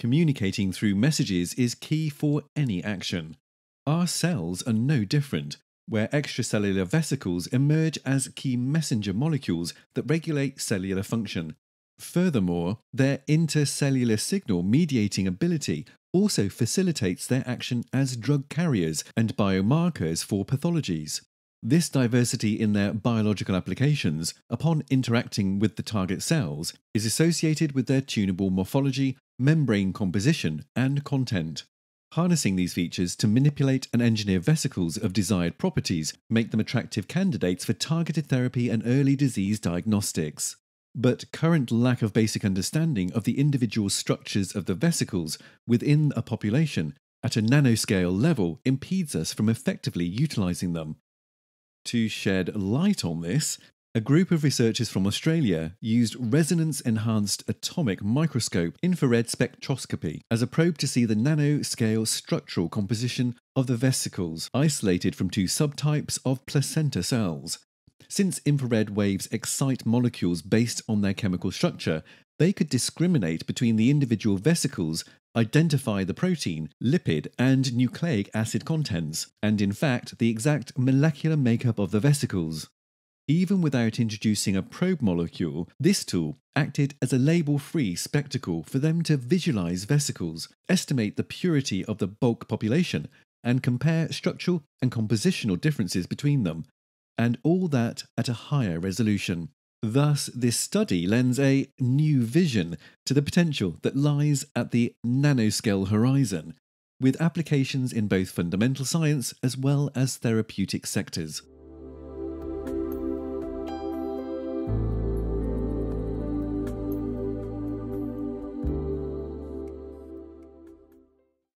Communicating through messages is key for any action. Our cells are no different, where extracellular vesicles emerge as key messenger molecules that regulate cellular function. Furthermore, their intercellular signal mediating ability also facilitates their action as drug carriers and biomarkers for pathologies. This diversity in their biological applications, upon interacting with the target cells, is associated with their tunable morphology, membrane composition, and content. Harnessing these features to manipulate and engineer vesicles of desired properties make them attractive candidates for targeted therapy and early disease diagnostics. But current lack of basic understanding of the individual structures of the vesicles within a population at a nanoscale level impedes us from effectively utilizing them. To shed light on this, a group of researchers from Australia used resonance-enhanced atomic microscope infrared spectroscopy as a probe to see the nanoscale structural composition of the vesicles isolated from two subtypes of placenta cells. Since infrared waves excite molecules based on their chemical structure, they could discriminate between the individual vesicles, identify the protein, lipid, and nucleic acid contents, and in fact, the exact molecular makeup of the vesicles. Even without introducing a probe molecule, this tool acted as a label-free spectacle for them to visualize vesicles, estimate the purity of the bulk population, and compare structural and compositional differences between them, and all that at a higher resolution. Thus, this study lends a new vision to the potential that lies at the nanoscale horizon, with applications in both fundamental science as well as therapeutic sectors.